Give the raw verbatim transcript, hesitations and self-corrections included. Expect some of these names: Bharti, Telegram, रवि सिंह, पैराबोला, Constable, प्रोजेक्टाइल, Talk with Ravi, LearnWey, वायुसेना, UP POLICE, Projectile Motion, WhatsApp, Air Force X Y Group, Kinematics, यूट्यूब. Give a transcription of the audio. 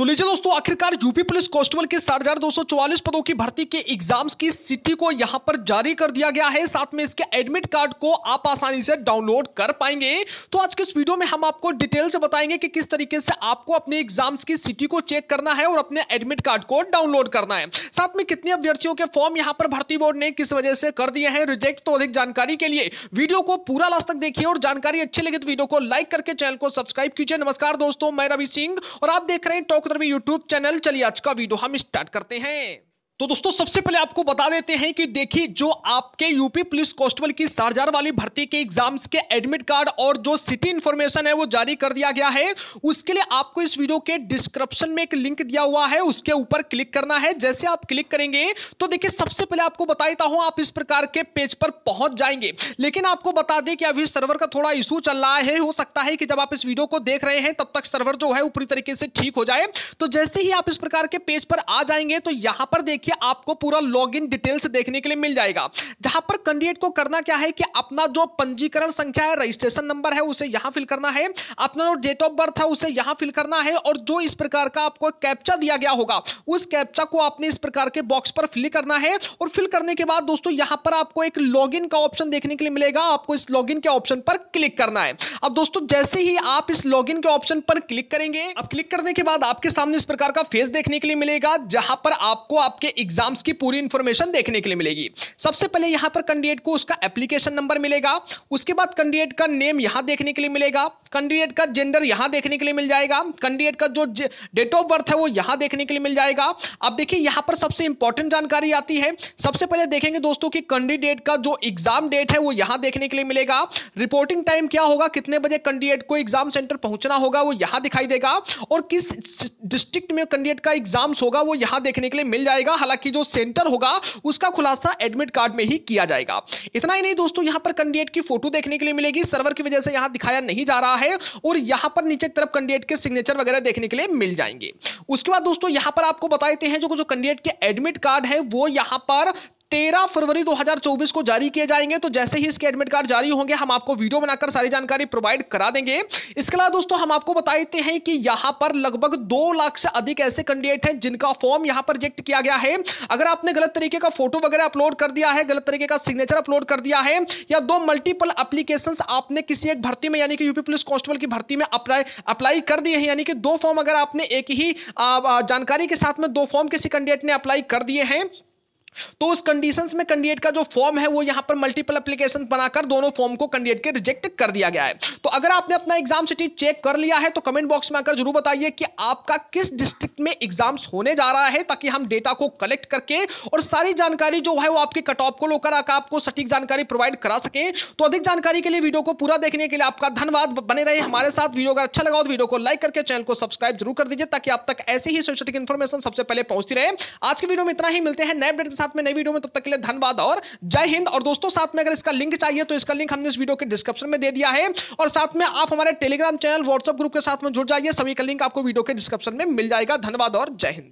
तो लीजिए दोस्तों, आखिरकार यूपी पुलिस कांस्टेबल के साठ हजार दो सौ चौवालीस पदों की भर्ती के एग्जाम्स की सिटी को यहां पर जारी कर दिया गया है। साथ में इसके एडमिट कार्ड को आप आसानी से डाउनलोड कर पाएंगे। तो आज के इस वीडियो में हम आपको डिटेल से बताएंगे कि किस तरीके से आपको अपने एग्जाम्स की सिटी को चेक करना है और अपने एडमिट कार्ड को डाउनलोड करना है। साथ में कितने अभ्यर्थियों के फॉर्म यहाँ पर भर्ती बोर्ड ने किस वजह से कर दिए हैं रिजेक्ट। तो अधिक जानकारी के लिए वीडियो को पूरा लास्ट तक देखिए और जानकारी अच्छी लगी तो वीडियो को लाइक करके चैनल को सब्सक्राइब कीजिए। नमस्कार दोस्तों, मैं रवि सिंह और आप देख रहे हैं टॉक रवि यूट्यूब चैनल। चलिए आज का वीडियो हम स्टार्ट करते हैं। तो दोस्तों सबसे पहले आपको बता देते हैं कि देखिए, जो आपके यूपी पुलिस कांस्टेबल की साठ हजार वाली भर्ती के एग्जाम्स के एडमिट कार्ड और जो सिटी इंफॉर्मेशन है वो जारी कर दिया गया है। उसके लिए आपको इस वीडियो के डिस्क्रिप्शन में एक लिंक दिया हुआ है, उसके ऊपर क्लिक करना है। जैसे आप क्लिक करेंगे तो देखिए, सबसे पहले आपको बता देता हूं आप इस प्रकार के पेज पर पहुंच जाएंगे। लेकिन आपको बता दें कि अभी सर्वर का थोड़ा इशू चल रहा है। हो सकता है कि जब आप इस वीडियो को देख रहे हैं तब तक सर्वर जो है वो पूरी तरीके से ठीक हो जाए। तो जैसे ही आप इस प्रकार के पेज पर आ जाएंगे तो यहां पर देखिए आपको पूरा लॉगिन डिटेल्स देखने के लिए मिल जाएगा, जहां पर कैंडिडेट को करना क्या है कि अपना जो पंजीकरण संख्या है, रजिस्ट्रेशन नंबर है, उसे यहां फिल करना है। अपना जो डेट ऑफ बर्थ है उसे यहां फिल करना है और जो इस प्रकार का आपको कैप्चा दिया गया होगा उस कैप्चा को आपने इस प्रकार के बॉक्स पर फिल करना है। और फिल करने के बाद दोस्तों यहां पर आपको एक लॉगिन का ऑप्शन देखने के लिए मिलेगा। आपको इस लॉगिन के ऑप्शन पर क्लिक करना है। अब दोस्तों जैसे ही आप इस लॉगिन के ऑप्शन पर क्लिक करेंगे, अब क्लिक करने के बाद आपके सामने इस प्रकार का फेस देखने के लिए मिलेगा, जहां पर आपको आपके एग्जाम्स की पूरी इंफॉर्मेशन देखने के लिए मिलेगी। सबसे पहले यहां पर कैंडिडेट को उसका एप्लीकेशन नंबर मिलेगा, उसके बाद कैंडिडेट का नेम यहां देखने के लिए मिलेगा, कैंडिडेट का जेंडर यहां देखने के लिए मिल जाएगा, कैंडिडेट का जो डेट ऑफ बर्थ है वो यहां देखने के लिए मिल जाएगा। अब देखिए यहां पर सबसे इंपॉर्टेंट जानकारी आती है। सबसे पहले देखेंगे दोस्तों कि कैंडिडेट का जो एग्जाम डेट है वो यहां देखने के लिए मिलेगा, रिपोर्टिंग टाइम क्या होगा, कितने बजे कैंडिडेट को एग्जाम सेंटर पहुंचना होगा वो यहां दिखाई देगा, और किस डिस्ट्रिक्ट में कैंडिडेट का एग्जाम्स होगा वो यहां देखने के लिए मिल जाएगा। हालांकि जो सेंटर होगा उसका खुलासा एडमिट कार्ड में ही किया जाएगा। इतना ही नहीं दोस्तों, यहां पर कैंडिडेट की फोटो देखने के लिए मिलेगी, सर्वर की वजह से यहां दिखाया नहीं जा रहा है, और यहां पर नीचे तरफ कैंडिडेट के सिग्नेचर वगैरह देखने के लिए मिल जाएंगे। उसके बाद दोस्तों यहां पर आपको बता देते हैं जो जो कैंडिडेट के एडमिट कार्ड है वो यहां पर तेरह फरवरी दो हज़ार चौबीस को जारी किए जाएंगे। तो जैसे ही इसके एडमिट कार्ड जारी होंगे हम आपको वीडियो बनाकर सारी जानकारी प्रोवाइड करा देंगे। इसके अलावा दोस्तों हम आपको बता देते हैं कि यहाँ पर लगभग दो लाख से अधिक ऐसे कैंडिडेट हैं जिनका फॉर्म यहाँ पर रिजेक्ट किया गया है। अगर आपने गलत तरीके का फोटो वगैरह अपलोड कर दिया है, गलत तरीके का सिग्नेचर अपलोड कर दिया है, या दो मल्टीपल एप्लीकेशन आपने किसी एक भर्ती में यानी कि यूपी पुलिस कांस्टेबल की भर्ती में अप्लाई अप्लाई कर दिए हैं, यानी कि दो फॉर्म अगर आपने एक ही जानकारी के साथ में दो फॉर्म किसी कैंडिडेट ने अप्लाई कर दिए हैं, तो उस कंडीशंस में कैंडिडेट का जो फॉर्म है वो यहां पर मल्टीपल एप्लीकेशन बनाकर दोनों फॉर्म को कैंडिडेट के रिजेक्ट कर दिया गया है। तो अगर आपने अपना एग्जाम सिटी चेक कर लिया है तो कमेंट बॉक्स में आकर जरूर बताइए कि आपका किस डिस्ट्रिक्ट में एग्जाम्स होने जा रहा है, ताकि हम डेटा को कलेक्ट करके और सारी जानकारी जो है वो आपके कट ऑफ को लेकर आपको सटीक जानकारी प्रोवाइड करा सके। तो अधिक जानकारी के लिए वीडियो को पूरा देखने के लिए आपका धन्यवाद। बने रहे हमारे साथ। वीडियो अगर अच्छा लगा हो तो वीडियो को लाइक करके चैनल को सब्सक्राइब जरूर कर दीजिए, ताकि आप तक ऐसे ही सटीक इन्फॉर्मेशन सबसे पहले पहुंचती रहे। आज के वीडियो में इतना ही, मिलते हैं नए अपडेट साथ में नई वीडियो में। तब तक के लिए धन्यवाद और जय हिंद। और दोस्तों साथ में अगर इसका लिंक चाहिए तो इसका लिंक हमने इस वीडियो के डिस्क्रिप्शन में दे दिया है, और साथ में आप हमारे टेलीग्राम चैनल व्हाट्सएप ग्रुप के साथ में जुड़ जाइए। सभी का लिंक आपको वीडियो के डिस्क्रिप्शन में मिल जाएगा। धन्यवाद और जय हिंद।